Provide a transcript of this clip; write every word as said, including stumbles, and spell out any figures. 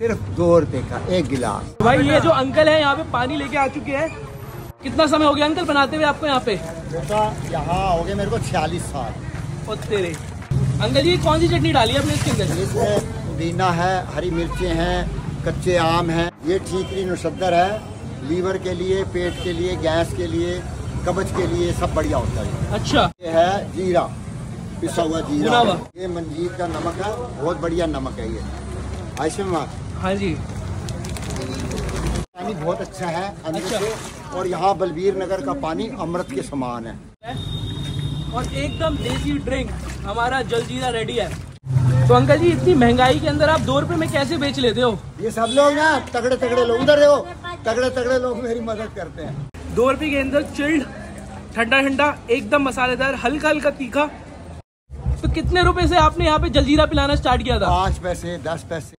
सिर्फ दो रुपए का एक गिलास। भाई ये जो अंकल है यहाँ पे पानी लेके आ चुके हैं। कितना समय हो गया अंकल बनाते हुए आपको यहाँ पे? यहाँ हो गया मेरे को छियालीस साल। और तेरे अंकल जी कौन सी चटनी डाली है आपने इसके अंदर? इसमें पुदीना है, हरी मिर्चें हैं, कच्चे आम हैं, ये ठीकरी नुशदर है, लीवर के लिए, पेट के लिए, गैस के लिए, कब्ज के लिए सब बढ़िया होता है। अच्छा ये है जीरा, पिसा हुआ जीरा, ये मंजीर का नमक है, बहुत बढ़िया नमक है ये। आयशा हाँ जी पानी बहुत अच्छा है अंदर से। अच्छा। और यहाँ बलबीर नगर का पानी अमृत के समान है और एकदम देसी ड्रिंक। हमारा जलजीरा रेडी है। तो अंकल जी इतनी महंगाई के अंदर आप दो रुपए में कैसे बेच लेते हो? ये सब लोग ना तगड़े तगड़े लोग, उधर रहो, तगड़े तगड़े लोग मेरी मदद करते हैं। दो रुपए के अंदर चिल्ड, ठंडा ठंडा, एकदम मसालेदार, हल्का हल्का तीखा। तो कितने रुपए से आपने यहाँ पे जलजीरा पिलाना स्टार्ट किया था? पाँच पैसे, दस पैसे।